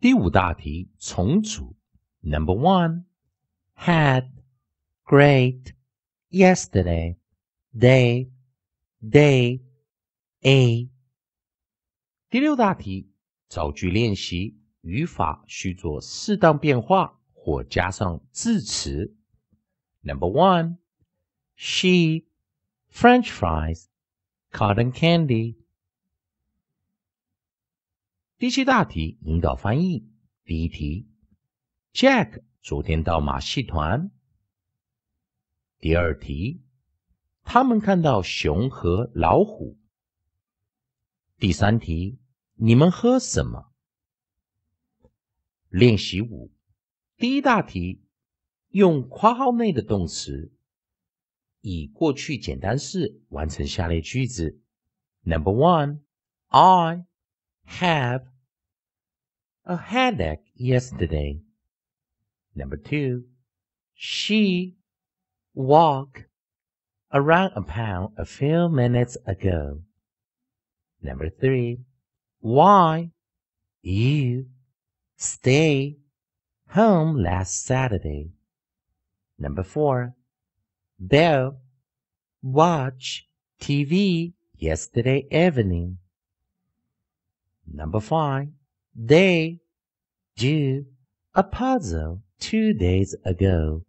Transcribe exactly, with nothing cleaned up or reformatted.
第五大题重组 Number one Had Great Yesterday Day Day A 第六大题造句练习语法需做适当变化或加上字词 Number one She French fries Cotton candy 第七大题引导翻译第一题 Jack 昨天到马戏团第二题他们看到熊和老虎第三题你们喝什么练习五第一大题用括号内的动词以过去简单式完成下列句子 Number one I have a headache yesterday. Number two, she walked around a pound a few minutes ago. Number three, why you stay home last Saturday. Number four, Bill watched T V yesterday evening.Number five, they drew a puzzle two days ago.